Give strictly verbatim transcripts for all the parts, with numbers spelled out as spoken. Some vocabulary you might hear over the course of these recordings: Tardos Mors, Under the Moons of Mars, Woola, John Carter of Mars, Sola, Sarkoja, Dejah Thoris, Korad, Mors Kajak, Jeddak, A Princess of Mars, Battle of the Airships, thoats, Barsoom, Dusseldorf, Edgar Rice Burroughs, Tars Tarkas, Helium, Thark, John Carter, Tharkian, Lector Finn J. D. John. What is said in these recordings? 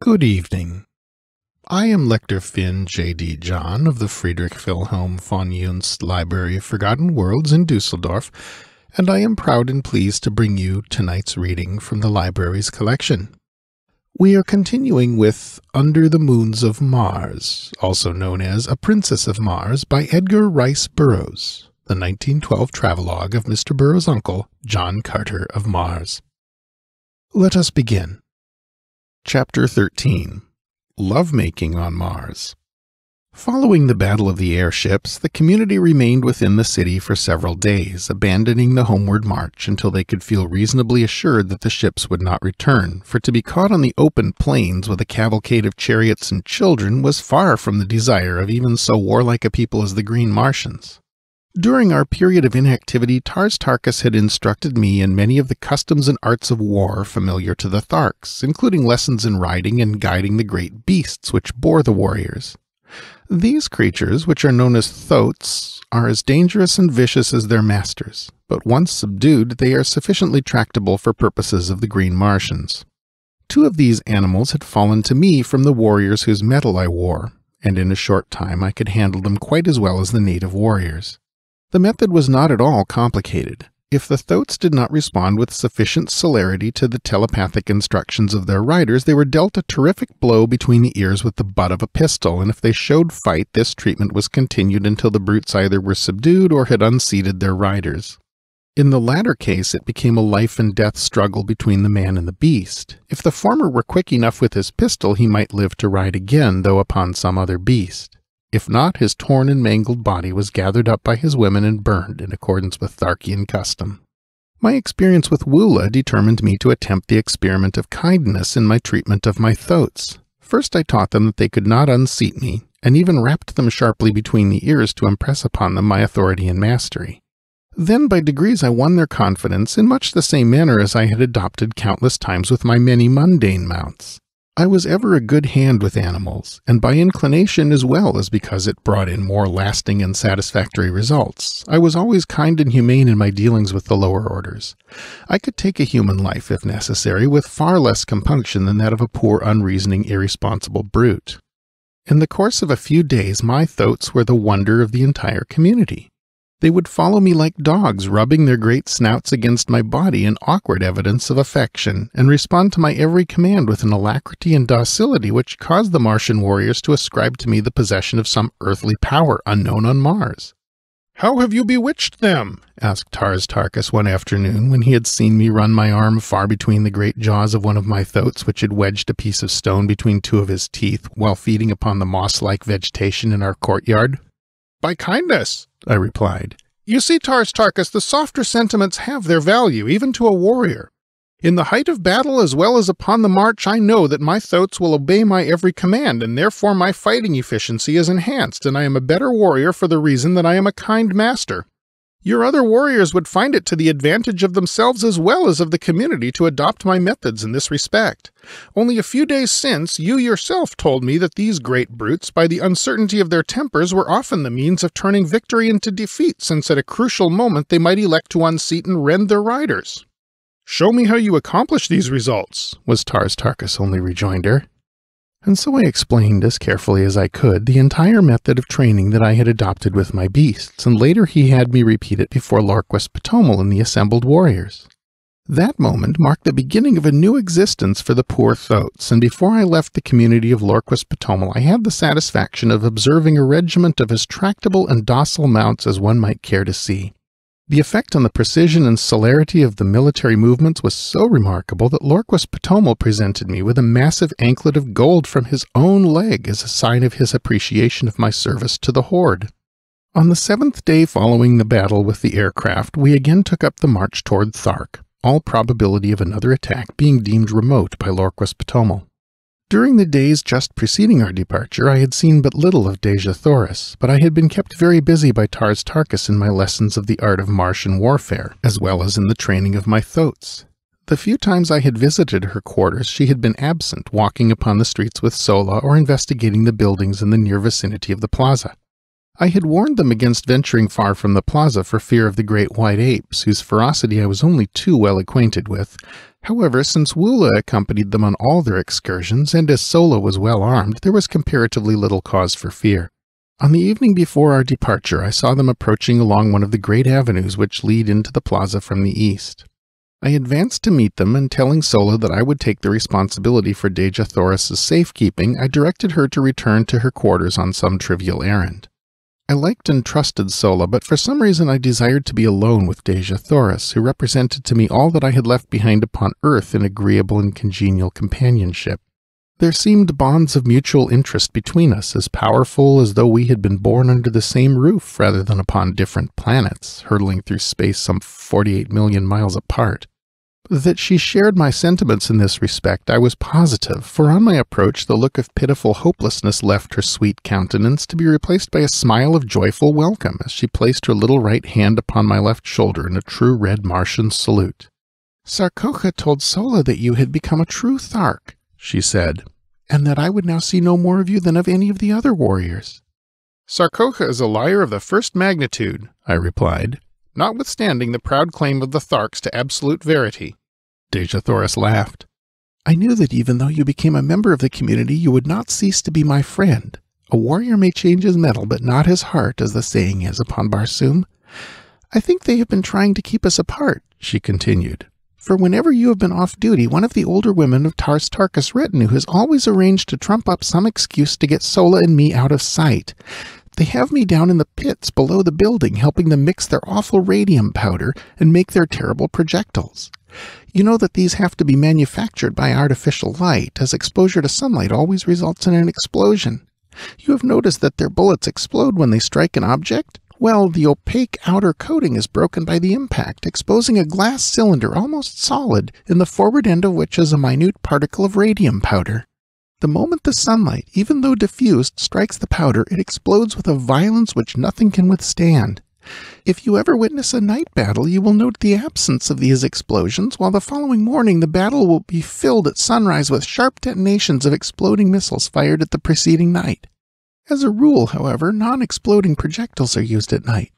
Good evening. I am Lector Finn J. D. John of the Friedrich Wilhelm von Junzt Library of Forgotten Worlds in Dusseldorf, and I am proud and pleased to bring you tonight's reading from the library's collection. We are continuing with Under the Moons of Mars, also known as A Princess of Mars by Edgar Rice Burroughs, the nineteen twelve travelogue of Mister Burroughs' uncle, John Carter of Mars. Let us begin. Chapter thirteen. Lovemaking on Mars. Following the Battle of the Airships, the community remained within the city for several days, abandoning the homeward march until they could feel reasonably assured that the ships would not return, for to be caught on the open plains with a cavalcade of chariots and children was far from the desire of even so warlike a people as the Green Martians. During our period of inactivity, Tars Tarkas had instructed me in many of the customs and arts of war familiar to the Tharks, including lessons in riding and guiding the great beasts which bore the warriors. These creatures, which are known as thoats, are as dangerous and vicious as their masters, but once subdued, they are sufficiently tractable for purposes of the Green Martians. Two of these animals had fallen to me from the warriors whose metal I wore, and in a short time I could handle them quite as well as the native warriors. The method was not at all complicated. If the thoats did not respond with sufficient celerity to the telepathic instructions of their riders, they were dealt a terrific blow between the ears with the butt of a pistol, and if they showed fight, this treatment was continued until the brutes either were subdued or had unseated their riders. In the latter case, it became a life and death struggle between the man and the beast. If the former were quick enough with his pistol, he might live to ride again, though upon some other beast. If not, his torn and mangled body was gathered up by his women and burned in accordance with Tharkian custom. My experience with Woola determined me to attempt the experiment of kindness in my treatment of my thoats. First I taught them that they could not unseat me, and even rapped them sharply between the ears to impress upon them my authority and mastery. Then by degrees I won their confidence in much the same manner as I had adopted countless times with my many mundane mounts. I was ever a good hand with animals, and by inclination as well as because it brought in more lasting and satisfactory results. I was always kind and humane in my dealings with the lower orders. I could take a human life, if necessary, with far less compunction than that of a poor, unreasoning, irresponsible brute. In the course of a few days, my thoats were the wonder of the entire community. They would follow me like dogs, rubbing their great snouts against my body in awkward evidence of affection, and respond to my every command with an alacrity and docility which caused the Martian warriors to ascribe to me the possession of some earthly power unknown on Mars. "How have you bewitched them?" asked Tars Tarkas one afternoon, when he had seen me run my arm far between the great jaws of one of my thoats, which had wedged a piece of stone between two of his teeth while feeding upon the moss-like vegetation in our courtyard. "By kindness," I replied. "You see, Tars Tarkas, the softer sentiments have their value, even to a warrior. In the height of battle as well as upon the march, I know that my thoats will obey my every command, and therefore my fighting efficiency is enhanced, and I am a better warrior for the reason that I am a kind master. Your other warriors would find it to the advantage of themselves as well as of the community to adopt my methods in this respect. Only a few days since, you yourself told me that these great brutes, by the uncertainty of their tempers, were often the means of turning victory into defeat, since at a crucial moment they might elect to unseat and rend their riders." "Show me how you accomplish these results," was Tars Tarkas' only rejoinder. And so I explained as carefully as I could the entire method of training that I had adopted with my beasts, and later he had me repeat it before Lorquas Ptomel and the assembled warriors. That moment marked the beginning of a new existence for the poor thoats, and before I left the community of Lorquas Ptomel I had the satisfaction of observing a regiment of as tractable and docile mounts as one might care to see. The effect on the precision and celerity of the military movements was so remarkable that Lorquas Ptomel presented me with a massive anklet of gold from his own leg as a sign of his appreciation of my service to the horde. On the seventh day following the battle with the aircraft, we again took up the march toward Thark, all probability of another attack being deemed remote by Lorquas Ptomel. During the days just preceding our departure, I had seen but little of Dejah Thoris, but I had been kept very busy by Tars Tarkas in my lessons of the art of Martian warfare, as well as in the training of my thoats. The few times I had visited her quarters, she had been absent, walking upon the streets with Sola or investigating the buildings in the near vicinity of the plaza. I had warned them against venturing far from the plaza for fear of the great white apes, whose ferocity I was only too well acquainted with. However, since Woola accompanied them on all their excursions, and as Sola was well armed, there was comparatively little cause for fear. On the evening before our departure, I saw them approaching along one of the great avenues which lead into the plaza from the east. I advanced to meet them, and telling Sola that I would take the responsibility for Dejah Thoris' safekeeping, I directed her to return to her quarters on some trivial errand. I liked and trusted Sola, but for some reason I desired to be alone with Dejah Thoris, who represented to me all that I had left behind upon earth in agreeable and congenial companionship. There seemed bonds of mutual interest between us, as powerful as though we had been born under the same roof rather than upon different planets, hurtling through space some forty-eight million miles apart. That she shared my sentiments in this respect I was positive, for on my approach the look of pitiful hopelessness left her sweet countenance to be replaced by a smile of joyful welcome as she placed her little right hand upon my left shoulder in a true red Martian salute. "Sarkoja told Sola that you had become a true Thark," she said, "and that I would now see no more of you than of any of the other warriors." "Sarkoja is a liar of the first magnitude," I replied, "notwithstanding the proud claim of the Tharks to absolute verity." Dejah Thoris laughed. "I knew that even though you became a member of the community, you would not cease to be my friend. A warrior may change his metal, but not his heart, as the saying is upon Barsoom. I think they have been trying to keep us apart," she continued, "for whenever you have been off duty, one of the older women of Tars Tarkas retinue has always arranged to trump up some excuse to get Sola and me out of sight. They have me down in the pits below the building, helping them mix their awful radium powder and make their terrible projectiles. You know that these have to be manufactured by artificial light, as exposure to sunlight always results in an explosion. You have noticed that their bullets explode when they strike an object? Well, the opaque outer coating is broken by the impact, exposing a glass cylinder almost solid, in the forward end of which is a minute particle of radium powder. The moment the sunlight, even though diffused, strikes the powder, it explodes with a violence which nothing can withstand. If you ever witness a night battle, you will note the absence of these explosions, while the following morning the battle will be filled at sunrise with sharp detonations of exploding missiles fired at the preceding night. As a rule, however, non-exploding projectiles are used at night."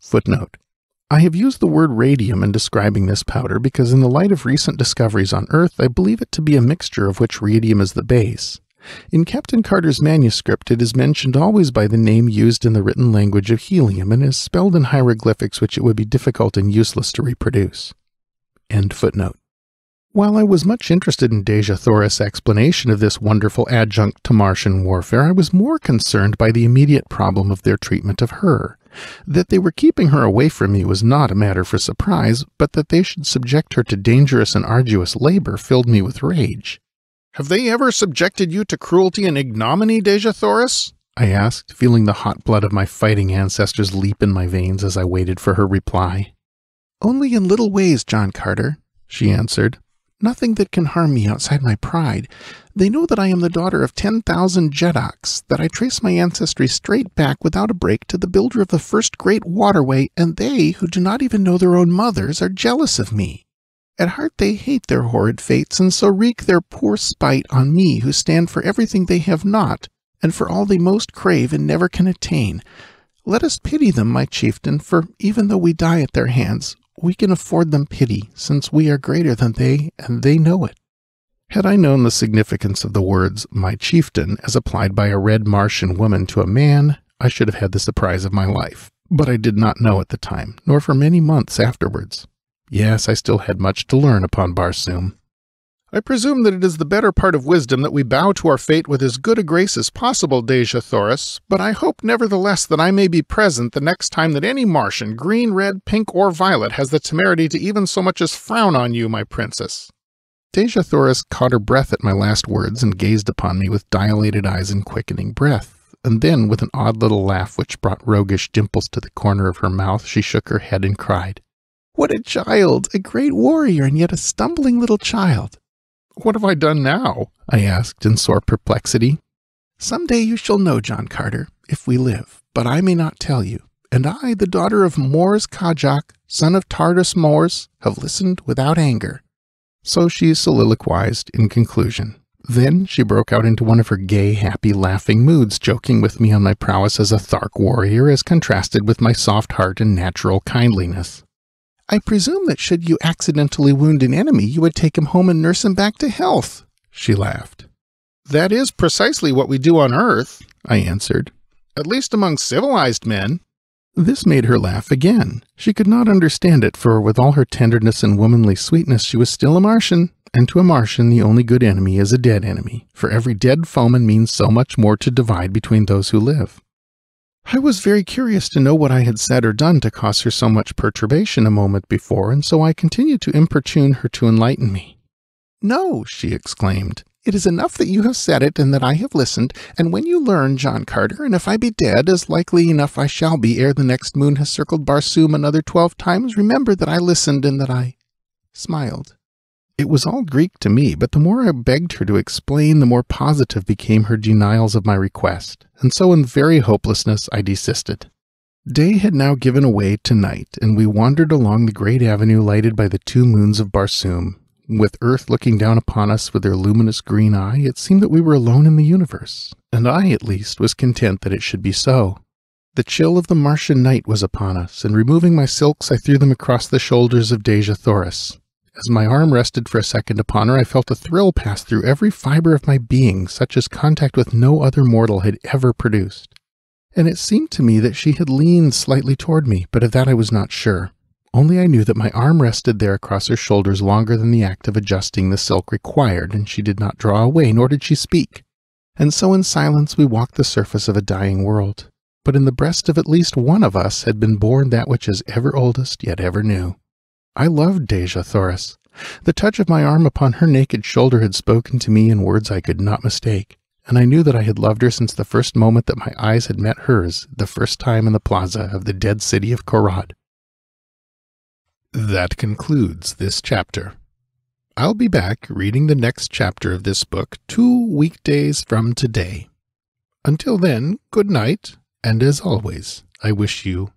Footnote: I have used the word radium in describing this powder because in the light of recent discoveries on Earth, I believe it to be a mixture of which radium is the base. In Captain Carter's manuscript, it is mentioned always by the name used in the written language of helium and is spelled in hieroglyphics which it would be difficult and useless to reproduce. End footnote. While I was much interested in Dejah Thoris' explanation of this wonderful adjunct to Martian warfare, I was more concerned by the immediate problem of their treatment of her. That they were keeping her away from me was not a matter for surprise, but that they should subject her to dangerous and arduous labor filled me with rage. "Have they ever subjected you to cruelty and ignominy, Dejah Thoris?" I asked, feeling the hot blood of my fighting ancestors leap in my veins as I waited for her reply. "Only in little ways, John Carter," she answered. "Nothing that can harm me outside my pride. They know that I am the daughter of ten thousand Jeddaks, that I trace my ancestry straight back without a break to the builder of the first great waterway, and they, who do not even know their own mothers, are jealous of me. At heart they hate their horrid fates, and so wreak their poor spite on me, who stand for everything they have not, and for all they most crave and never can attain. Let us pity them, my chieftain, for even though we die at their hands, we can afford them pity, since we are greater than they, and they know it." Had I known the significance of the words, "my chieftain," as applied by a red Martian woman to a man, I should have had the surprise of my life. But I did not know at the time, nor for many months afterwards. Yes, I still had much to learn upon Barsoom. "I presume that it is the better part of wisdom that we bow to our fate with as good a grace as possible, Dejah Thoris, but I hope nevertheless that I may be present the next time that any Martian, green, red, pink, or violet, has the temerity to even so much as frown on you, my princess." Dejah Thoris caught her breath at my last words and gazed upon me with dilated eyes and quickening breath, and then, with an odd little laugh which brought roguish dimples to the corner of her mouth, she shook her head and cried, "What a child! A great warrior, and yet a stumbling little child!" "What have I done now?" I asked in sore perplexity. "Some day you shall know, John Carter, if we live, but I may not tell you. And I, the daughter of Mors Kajak, son of Tardos Mors, have listened without anger." So she soliloquized in conclusion. Then she broke out into one of her gay, happy, laughing moods, joking with me on my prowess as a Thark warrior as contrasted with my soft heart and natural kindliness. "I presume that should you accidentally wound an enemy, you would take him home and nurse him back to health," she laughed. "That is precisely what we do on Earth," I answered, "at least among civilized men." This made her laugh again. She could not understand it, for with all her tenderness and womanly sweetness she was still a Martian, and to a Martian the only good enemy is a dead enemy, for every dead foeman means so much more to divide between those who live. I was very curious to know what I had said or done to cause her so much perturbation a moment before, and so I continued to importune her to enlighten me. "No," she exclaimed, "it is enough that you have said it and that I have listened, and when you learn, John Carter, and if I be dead, as likely enough I shall be ere the next moon has circled Barsoom another twelve times, remember that I listened and that I smiled." It was all Greek to me, but the more I begged her to explain, the more positive became her denials of my request, and so in very hopelessness I desisted. Day had now given away to night, and we wandered along the great avenue lighted by the two moons of Barsoom. With Earth looking down upon us with her luminous green eye, it seemed that we were alone in the universe, and I, at least, was content that it should be so. The chill of the Martian night was upon us, and removing my silks I threw them across the shoulders of Dejah Thoris. As my arm rested for a second upon her, I felt a thrill pass through every fiber of my being, such as contact with no other mortal had ever produced. And it seemed to me that she had leaned slightly toward me, but of that I was not sure. Only I knew that my arm rested there across her shoulders longer than the act of adjusting the silk required, and she did not draw away, nor did she speak. And so in silence we walked the surface of a dying world. But in the breast of at least one of us had been born that which is ever oldest yet ever new. I loved Dejah Thoris. The touch of my arm upon her naked shoulder had spoken to me in words I could not mistake, and I knew that I had loved her since the first moment that my eyes had met hers, the first time in the plaza of the dead city of Korad. That concludes this chapter. I'll be back reading the next chapter of this book two weekdays from today. Until then, good night, and as always, I wish you